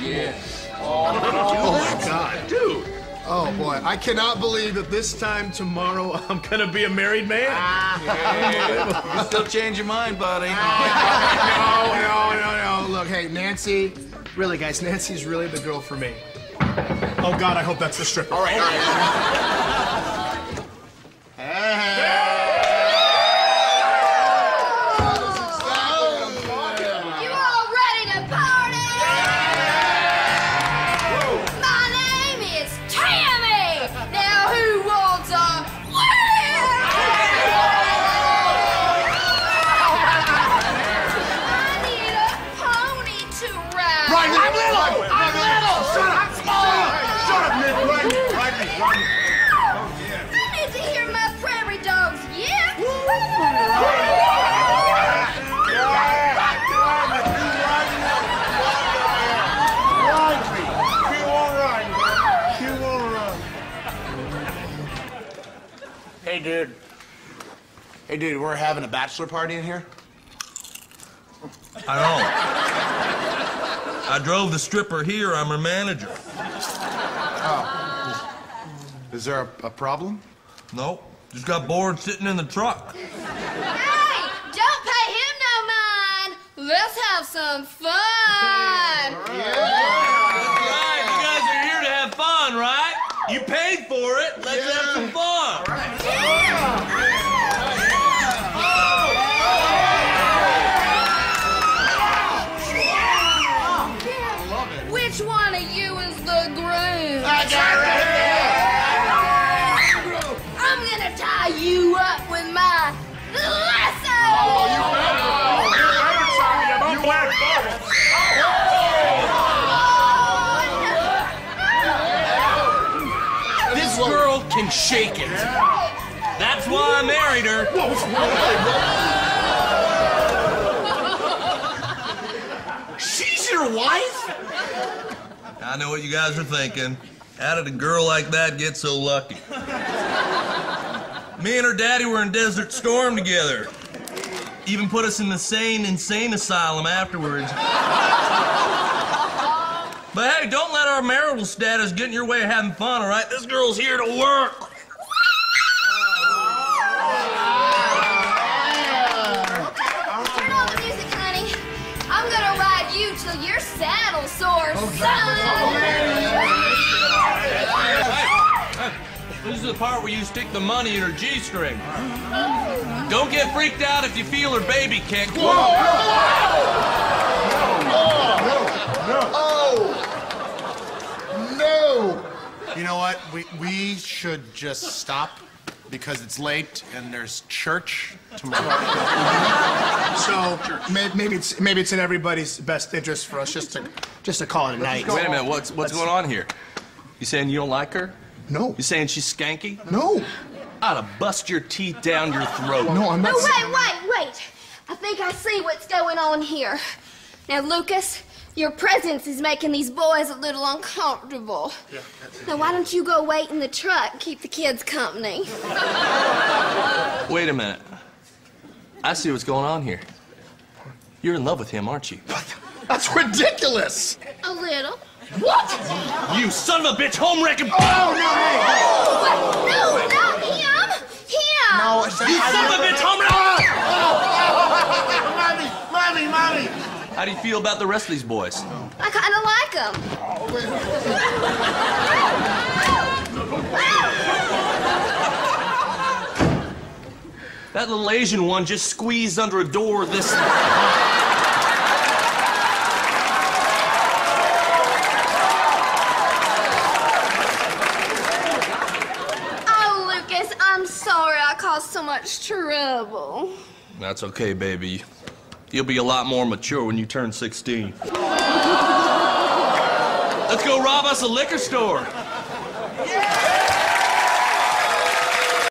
Yes. Oh my God, dude. Oh boy, I cannot believe that this time tomorrow I'm gonna be a married man. Yeah. You can still change your mind, buddy. No. Look, hey, Nancy. Really, guys, Nancy's really the girl for me. Oh God, I hope that's the stripper. All right. Hey. Hey, dude, we're having a bachelor party in here? I know. I drove the stripper here. I'm her manager. Oh. Is there a problem? No. Just got bored sitting in the truck. Hey, don't pay him no mind. Let's have some fun. That's right. You guys are here to have fun, right? You paid for it. Let's have some fun. All right. Which one of you is the groom? I got it right here. I'm gonna tie you up with my lasso. Oh, you better tie me up. I'm black bubble. This girl can shake it. That's why I married her. She's your wife? I know what you guys are thinking. How did a girl like that get so lucky? Me and her daddy were in Desert Storm together. Even put us in the same insane asylum afterwards. But hey, don't let our marital status get in your way of having fun, all right? This girl's here to work. Your saddle sore, son! This is the part where you stick the money in her G-string. Don't get freaked out if you feel her baby kick. Whoa! No! You know what? We should just stop because it's late and there's church tomorrow. So maybe it's in everybody's best interest for us just to call it a night. Wait a minute, what's going on here? You saying you don't like her? No. You saying she's skanky? No. I'd have bust your teeth down your throat. No, I'm not. Wait. I think I see what's going on here. Now, Lucas, your presence is making these boys a little uncomfortable. Yeah. Now, why don't you go wait in the truck and keep the kids company? Wait a minute. I see what's going on here. You're in love with him, aren't you? That's ridiculous! A little. What? You son of a bitch, homewrecker! Oh, no! No, not him! Him! No, it's you son of a bitch, homewrecker! Oh! Mommy! How do you feel about the rest of these boys? I kinda like them. Oh, wait. That little Asian one just squeezed under a door this... Oh, Lucas, I'm sorry I caused so much trouble. That's okay, baby. You'll be a lot more mature when you turn 16. Let's go rob us a liquor store.